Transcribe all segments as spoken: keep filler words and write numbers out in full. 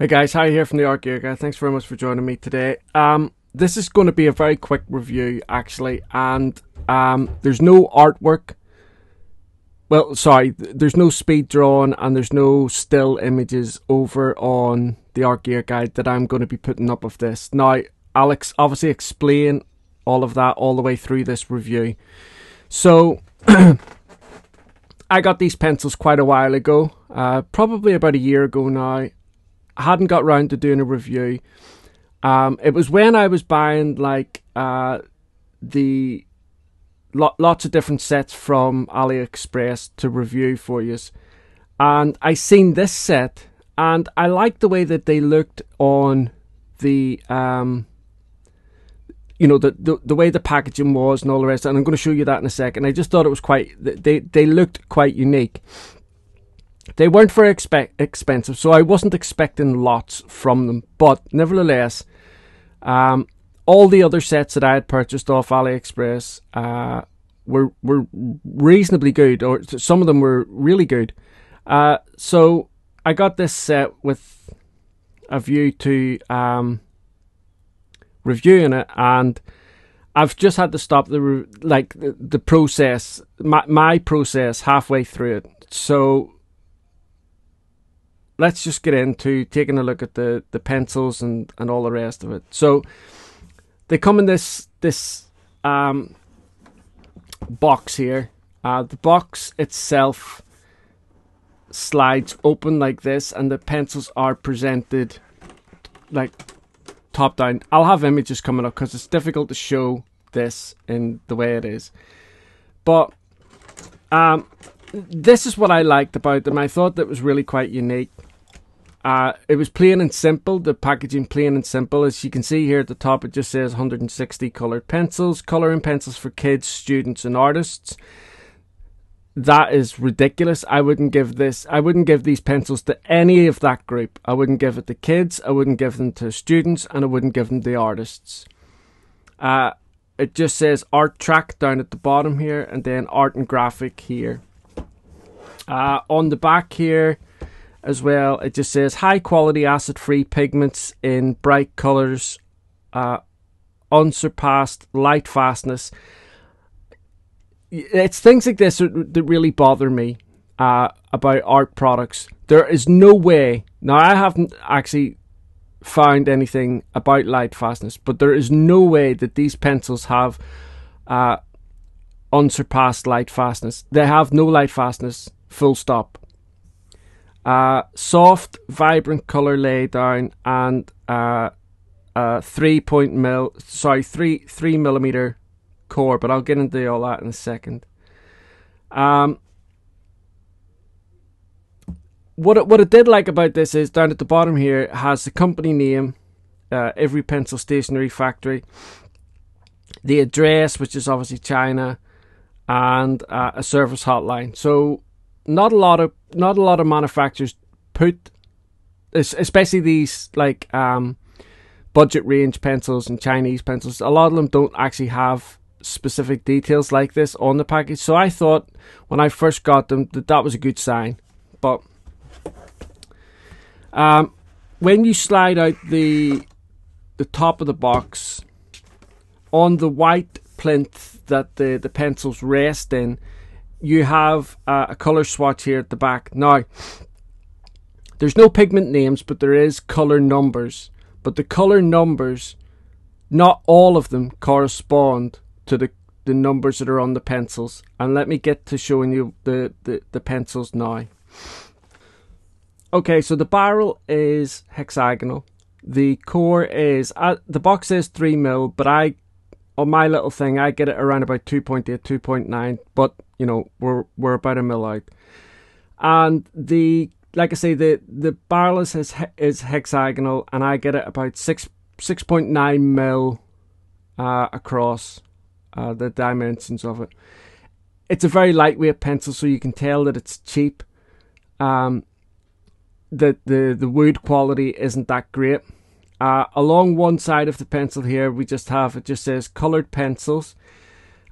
Hey guys, Harry here from the Art Gear Guide. Thanks very much for joining me today. Um, this is going to be a very quick review actually, and um, there's no artwork. Well, sorry, there's no speed drawn and there's no still images over on the Art Gear Guide that I'm going to be putting up of this. Now, Alex obviously explain all of that all the way through this review. So, I got these pencils quite a while ago, uh, probably about a year ago now. I hadn't got round to doing a review. Um, it was when I was buying like uh, the lo lots of different sets from AliExpress to review for you, and I seen this set, and I liked the way that they looked on the um, you know the, the the way the packaging was and all the rest. And I'm going to show you that in a second. I just thought it was quite they they looked quite unique. They weren't very expe expensive, so I wasn't expecting lots from them. But nevertheless, um, all the other sets that I had purchased off AliExpress uh, were were reasonably good, or some of them were really good. Uh, so I got this set with a view to um, reviewing it, and I've just had to stop the re like the, the process, my, my process halfway through it. So let's just get into taking a look at the, the pencils and, and all the rest of it. So they come in this this um, box here. Uh, the box itself slides open like this, and the pencils are presented like top down. I'll have images coming up because it's difficult to show this in the way it is. But um, this is what I liked about them. I thought that was really quite unique. Uh, it was plain and simple, the packaging plain and simple. As you can see here at the top, it just says one hundred sixty coloured pencils, colouring pencils for kids, students and artists. That is ridiculous. I wouldn't give this, I wouldn't give these pencils to any of that group. I wouldn't give it to kids, I wouldn't give them to students, and I wouldn't give them to artists. Uh, it just says Art Track down at the bottom here, and then Art and Graphic here. Uh, on the back here as well, it just says high quality acid free pigments in bright colors, uh, unsurpassed light fastness. It's things like this that really bother me uh, about art products. There is no way, now I haven't actually found anything about light fastness, but there is no way that these pencils have uh, unsurpassed light fastness. They have no light fastness, full stop. Uh, soft, vibrant color lay down, and uh, uh, three point mil. Sorry, three three millimeter core. But I'll get into all that in a second. Um, what it, what I did like about this is down at the bottom here it has the company name, uh, Every Pencil Stationery Factory, the address, which is obviously China, and uh, a service hotline. So not a lot of not a lot of manufacturers put, especially these like um, budget range pencils and Chinese pencils, a lot of them don't actually have specific details like this on the package. So I thought when I first got them that that was a good sign. But um, when you slide out the the top of the box, on the white plinth that the the pencils rest in, you have uh, a colour swatch here at the back. Now, there's no pigment names, but there is colour numbers. But the colour numbers, not all of them correspond to the, the numbers that are on the pencils. And let me get to showing you the, the, the pencils now. Okay, so the barrel is hexagonal. The core is, uh, the box says three mil, but I, on my little thing, I get it around about two point eight, two point nine, but you know, we're we're about a mil out. And the, like I say, the the barrel is is, is hexagonal, and I get it about six six point nine mil uh, across uh, the dimensions of it. It's a very lightweight pencil, so you can tell that it's cheap. Um, that the the wood quality isn't that great. Uh, along one side of the pencil here, we just have, it just says colored pencils.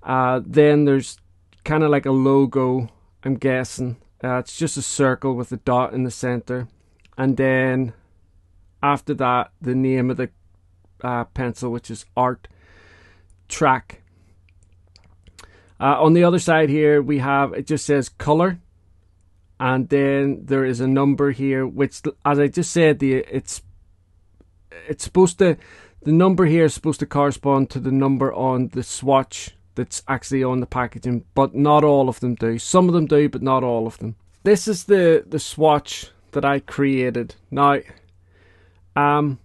Uh, then there's kind of like a logo, I'm guessing. Uh, it's just a circle with a dot in the center, and then After that, the name of the uh, pencil, which is Art Track. Uh, on the other side here, we have, it just says color. And then there is a number here, which, as I just said, the it's it's supposed to, the number here is supposed to correspond to the number on the swatch that's actually on the packaging, but not all of them do. Some of them do, but not all of them. This is the the swatch that I created. Now, um,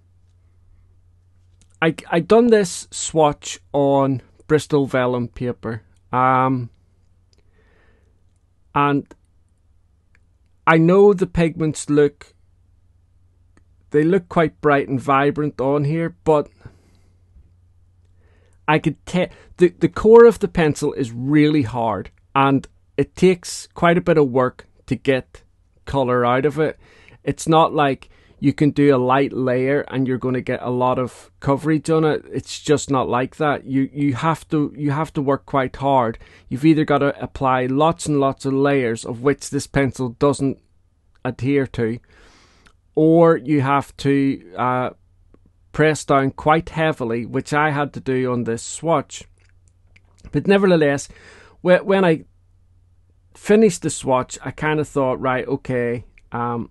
I I done this swatch on Bristol Vellum paper, um, and I know the pigments look, they look quite bright and vibrant on here, but I could tell the, the core of the pencil is really hard, and it takes quite a bit of work to get colour out of it. It's not like you can do a light layer and you're going to get a lot of coverage on it. It's just not like that. You you have to you have to work quite hard. You've either got to apply lots and lots of layers, of which this pencil doesn't adhere to, or you have to uh, press down quite heavily, which I had to do on this swatch. But nevertheless, when I finished the swatch, I kind of thought, right, okay, um,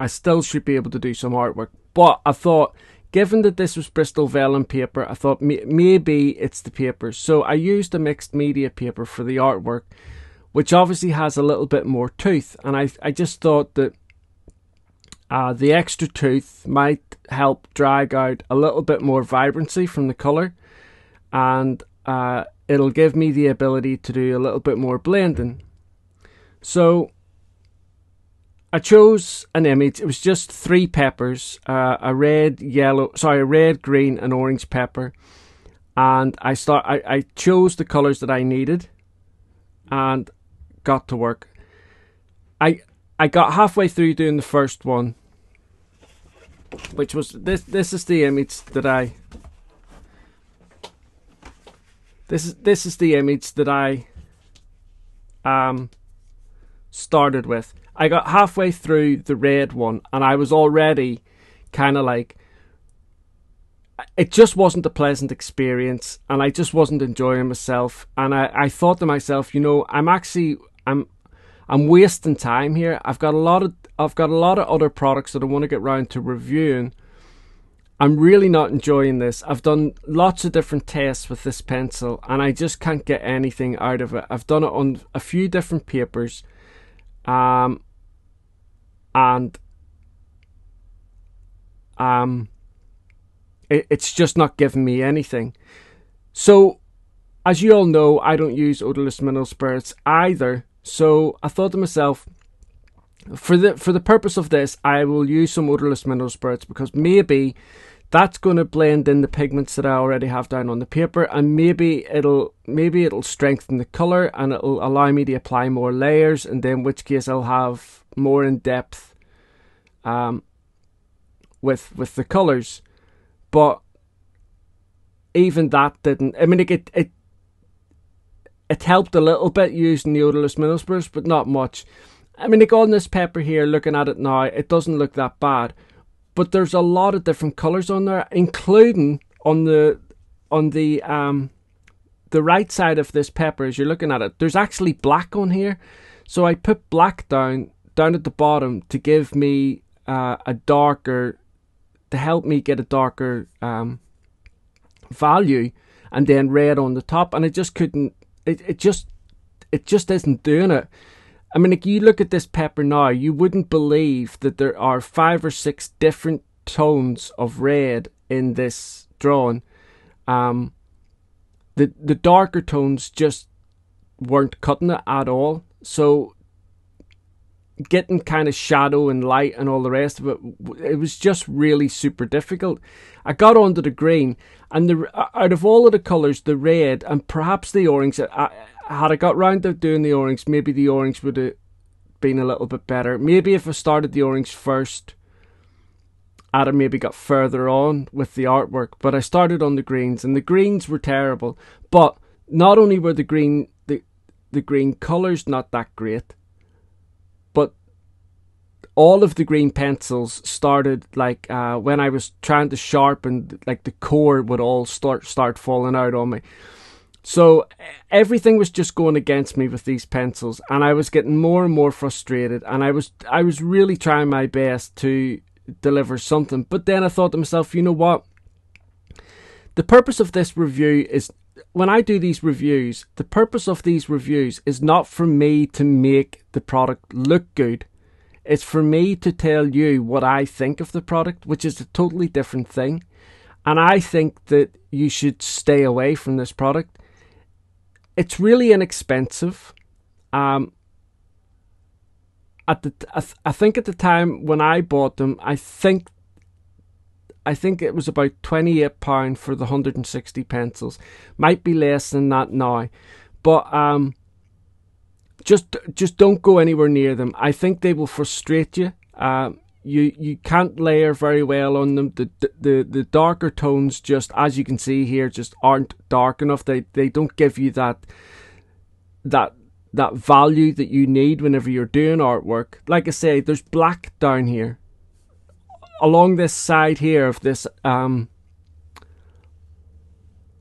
I still should be able to do some artwork. But I thought, given that this was Bristol Vellum paper, I thought maybe it's the paper. So I used a mixed media paper for the artwork, which obviously has a little bit more tooth. And I, I just thought that uh, the extra tooth might help drag out a little bit more vibrancy from the colour. And uh, it'll give me the ability to do a little bit more blending. So I chose an image. It was just three peppers, uh, a red, yellow, sorry, a red, green, and orange pepper, and I start. I, I chose the colors that I needed, and got to work. I I got halfway through doing the first one, which was this. This is the image that I. This is this is the image that I. Um. Started with. I got halfway through the red one and I was already kind of like, it just wasn't a pleasant experience and I just wasn't enjoying myself. And I, I thought to myself, you know, I'm actually, I'm, I'm wasting time here. I've got a lot of, I've got a lot of other products that I want to get round to reviewing. I'm really not enjoying this. I've done lots of different tests with this pencil and I just can't get anything out of it. I've done it on a few different papers. Um, and, um, it, it's just not giving me anything. So, as you all know, I don't use odorless mineral spirits either. So I thought to myself, for the, for the purpose of this, I will use some odorless mineral spirits because maybe that's going to blend in the pigments that I already have down on the paper, and maybe it'll maybe it'll strengthen the colour and it'll allow me to apply more layers, and then in which case I'll have more in depth um, with with the colours. But even that didn't. I mean, it it it helped a little bit using the odorless mineral spirits, but not much. I mean, like on this pepper here, looking at it now, it doesn't look that bad. But there's a lot of different colours on there, including on the on the um the right side of this pepper as you're looking at it. There's actually black on here, so I put black down down at the bottom to give me uh, a darker, to help me get a darker um value, and then red on the top. And I just couldn't. It it just it just isn't doing it. I mean, if you look at this pepper now, you wouldn't believe that there are five or six different tones of red in this drawing. Um, the the darker tones just weren't cutting it at all. So getting kind of shadow and light and all the rest of it, it was just really super difficult. I got onto the green, and the, out of all of the colours, the red and perhaps the orange, I, had I got round to doing the orange, maybe the orange would have been a little bit better. Maybe if I started the orange first, I'd have maybe got further on with the artwork. But I started on the greens, and the greens were terrible. But not only were the green the the green colours not that great, but all of the green pencils started, like, uh, when I was trying to sharpen, like, the core would all start start falling out on me. So everything was just going against me with these pencils, and I was getting more and more frustrated, and I was I was really trying my best to deliver something. But then I thought to myself, you know what? The purpose of this review is, when I do these reviews, the purpose of these reviews is not for me to make the product look good. It's for me to tell you what I think of the product, which is a totally different thing. And I think that you should stay away from this product. It's really inexpensive. Um, at the I, th I think at the time when I bought them, I think I think it was about twenty-eight pounds for the one hundred and sixty pencils. Might be less than that now, but um, just just don't go anywhere near them. I think they will frustrate you. Um, you you can't layer very well on them. The, the the darker tones, just as you can see here, just aren't dark enough. They they don't give you that that that value that you need whenever you're doing artwork. Like I say, there's black down here. Along this side here of this um,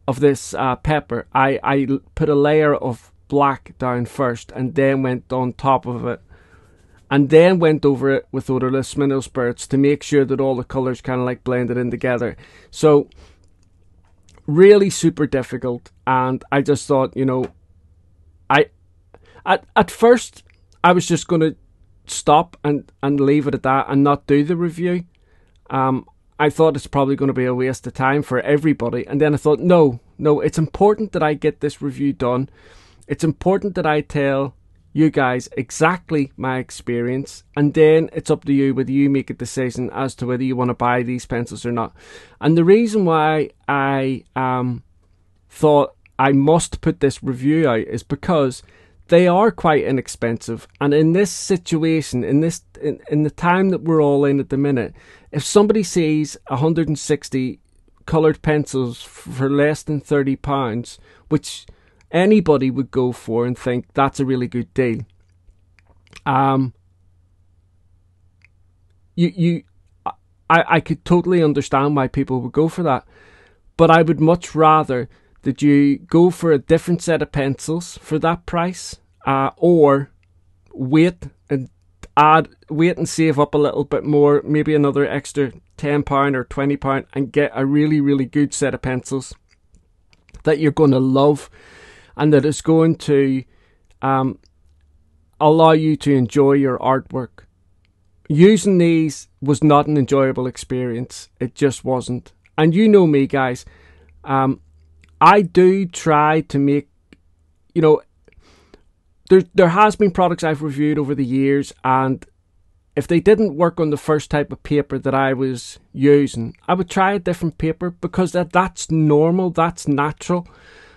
of this uh, pepper, I, I put a layer of black down first, and then went on top of it, and then went over it with odorless mineral spirits to make sure that all the colors kind of like blended in together. So really super difficult, and I just thought, you know, I at at first I was just going to stop and and leave it at that and not do the review. Um, I thought it's probably going to be a waste of time for everybody. And then I thought, no, no, it's important that I get this review done. It's important that I tell you guys exactly my experience. And then it's up to you whether you make a decision as to whether you want to buy these pencils or not. And the reason why I um, thought I must put this review out is because they are quite inexpensive, and in this situation, in this in, in the time that we're all in at the minute, if somebody sees one hundred and sixty coloured pencils for less than thirty pounds, which anybody would go for and think that's a really good deal, um, you you, I I could totally understand why people would go for that, but I would much rather that you go for a different set of pencils for that price, uh, or wait and add, wait and save up a little bit more, maybe another extra ten pound or twenty pound, and get a really, really good set of pencils that you're going to love, and that is going to um, allow you to enjoy your artwork. Using these was not an enjoyable experience. It just wasn't. And you know me, guys. Um, I do try to make, you know, there, there has been products I've reviewed over the years, and if they didn't work on the first type of paper that I was using, I would try a different paper, because that, that's normal, that's natural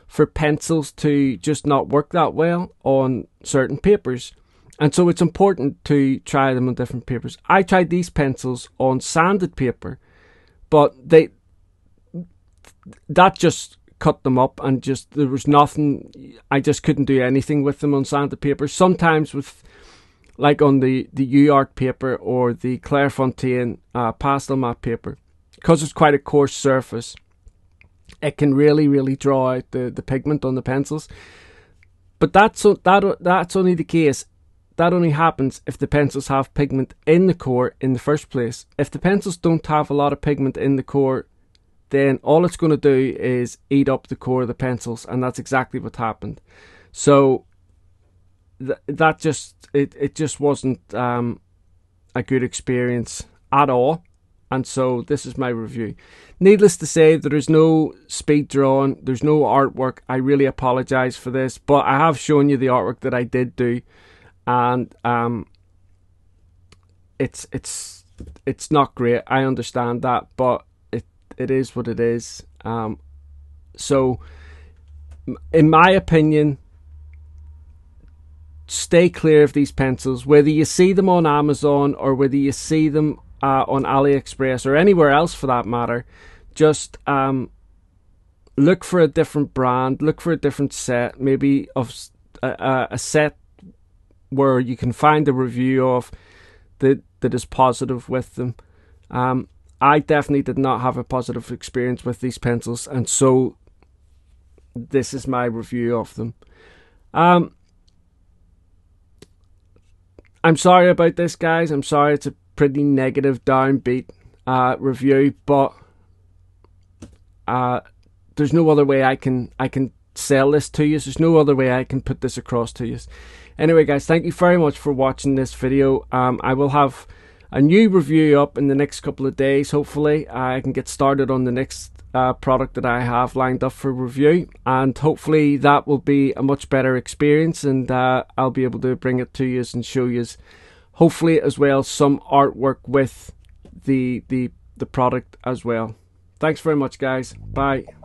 for pencils to just not work that well on certain papers. And so it's important to try them on different papers. I tried these pencils on sanded paper, but they, that just cut them up, and just there was nothing. I just couldn't do anything with them on sanded paper. Sometimes with, like, on the the U A R T paper or the Clairefontaine uh, Pastelmat paper, because it's quite a coarse surface, it can really really draw out the the pigment on the pencils. But that's that that's only the case. That only happens if the pencils have pigment in the core in the first place. If the pencils don't have a lot of pigment in the core, then all it's going to do is eat up the core of the pencils, and that's exactly what happened. So th that just it it just wasn't um, a good experience at all, and so this is my review. Needless to say, there is no speed drawing, there's no artwork. I really apologise for this, but I have shown you the artwork that I did do, and um, it's it's it's not great. I understand that, but it is what it is. Um, so in my opinion, stay clear of these pencils, whether you see them on Amazon or whether you see them uh, on AliExpress or anywhere else for that matter. Just um, look for a different brand, look for a different set, maybe of a, a set where you can find a review of that that is positive with them. Um, I definitely did not have a positive experience with these pencils, and so this is my review of them. Um, I'm sorry about this, guys. I'm sorry it's a pretty negative, downbeat uh, review, but uh, there's no other way I can I can sell this to you. There's no other way I can put this across to you. Anyway, guys, thank you very much for watching this video. Um, I will have a new review up in the next couple of days. Hopefully, I can get started on the next uh, product that I have lined up for review, and hopefully that will be a much better experience, and uh, I'll be able to bring it to you and show you, hopefully, as well, some artwork with the the the product as well. Thanks very much, guys. Bye.